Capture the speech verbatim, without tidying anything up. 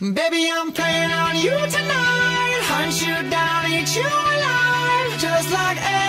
Baby, I'm playing on you tonight, hunt you down, eat you alive, just like